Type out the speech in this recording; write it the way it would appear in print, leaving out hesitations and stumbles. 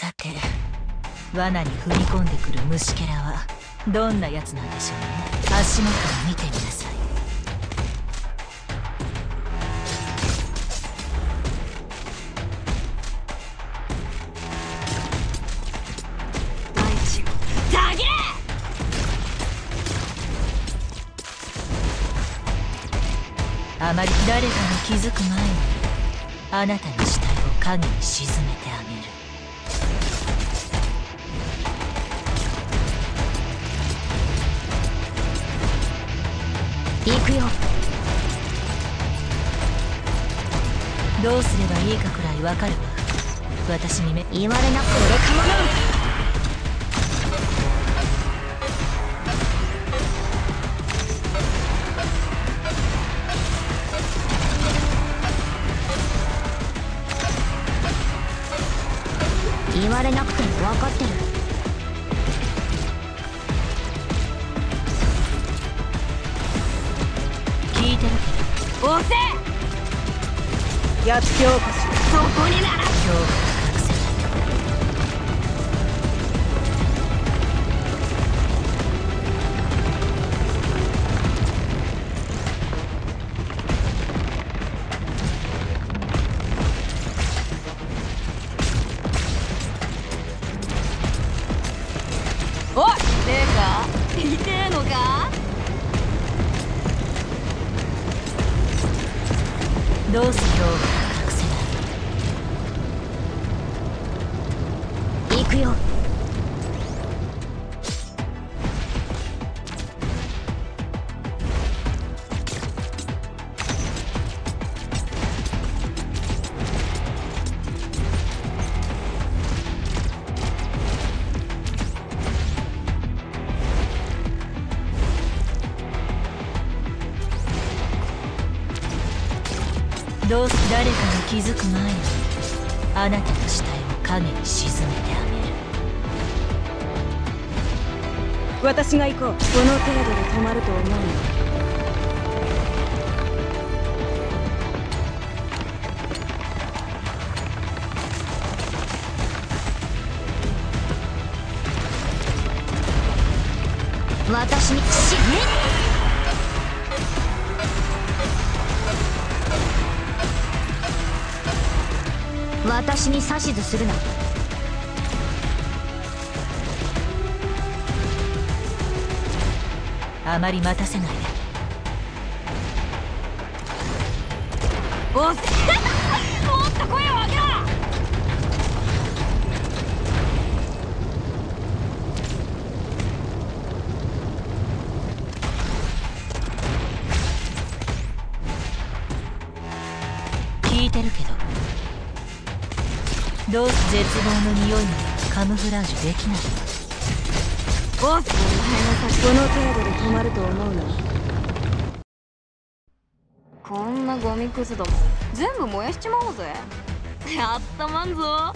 さて、罠に踏み込んでくる虫けらはどんなやつなんでしょうね。足元を見てみなさい。あまり誰かが気づく前にあなたの死体を影に沈めてあげる。行くよ。どうすればいいかくらいわかるわ。私に言われなくて俺構わない。言われなくても分かってる。聞いてるけど。押せ。やっ強化し。そこになら。強化隠せどうするよ。隠せない。行くよ。どうせ誰かに気づく前にあなたの死体を影に沈めてあげる。私が行こう。この程度で止まると思うの。私に死ね。私に指図するな。あまり待たせないで。おっもっと声を上げろ。聞いてるけど。どうして絶望の匂いにカムフラージュできないの。おっ、お前はこの程度で止まると思うな。こんなゴミくずども全部燃やしちまおうぜ。やったまんぞ。